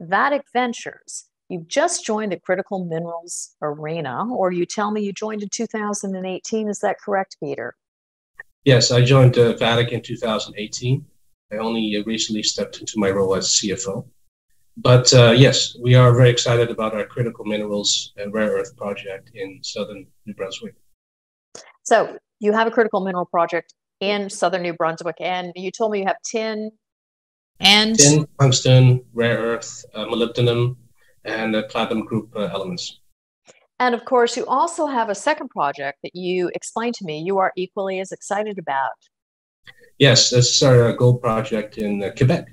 Vatic Ventures. You've just joined the Critical Minerals Arena, or you tell me you joined in 2018. Is that correct, Peter? Yes, I joined Vatic in 2018. I only recently stepped into my role as CFO. But yes, we are very excited about our Critical Minerals and Rare Earth project in southern New Brunswick. So you have a critical mineral project in southern New Brunswick, and you told me you have tin and... Tin, tungsten, rare earth, molybdenum, and platinum group elements. And of course, you also have a second project that you explained to me you are equally as excited about. Yes, this is our gold project in Quebec.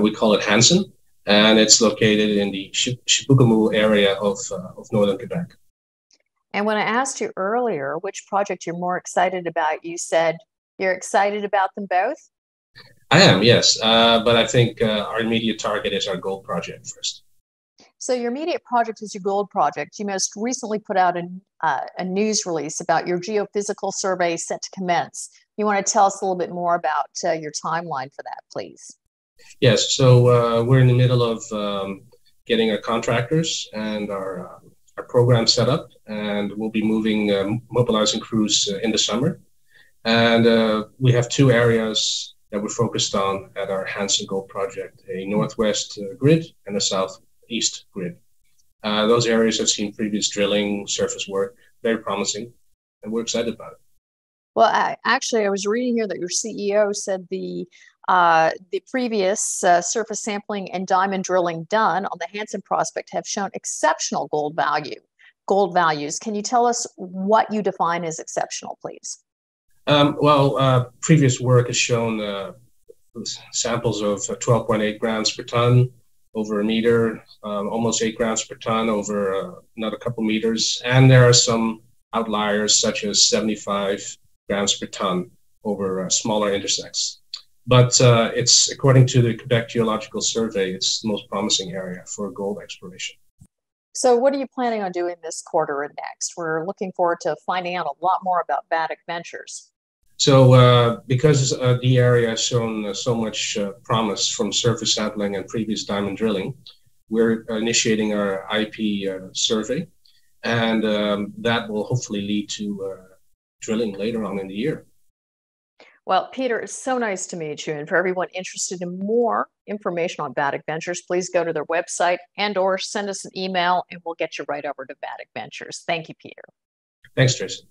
We call it Hansen, and it's located in the Chibougamau area of northern Quebec. And when I asked you earlier which project you're more excited about, you said you're excited about them both? I am, yes. But I think our immediate target is our gold project first. So your immediate project is your gold project. You most recently put out a news release about your geophysical survey set to commence. You want to tell us a little bit more about your timeline for that, please? Yes. So we're in the middle of getting our contractors and our program set up, and we'll be mobilizing crews in the summer. And we have two areas that we're focused on at our Hansen Gold Project, a northwest grid and a southeast grid. Those areas have seen previous drilling, surface work, very promising, and we're excited about it. Well, I was reading here that your CEO said the previous surface sampling and diamond drilling done on the Hansen prospect have shown exceptional gold values. Can you tell us what you define as exceptional, please? Previous work has shown samples of 12.8 grams per ton over a meter, almost 8 grams per ton over another couple meters. And there are some outliers such as 75 grams per ton over smaller intersects. But it's, according to the Quebec Geological Survey, it's the most promising area for gold exploration. So what are you planning on doing this quarter and next? We're looking forward to finding out a lot more about Vatic Ventures. So because the area has shown so much promise from surface sampling and previous diamond drilling, we're initiating our IP survey, and that will hopefully lead to drilling later on in the year. Well, Peter, it's so nice to meet you. And for everyone interested in more information on Vatic Ventures, please go to their website and or send us an email, and we'll get you right over to Vatic Ventures. Thank you, Peter. Thanks, Jason.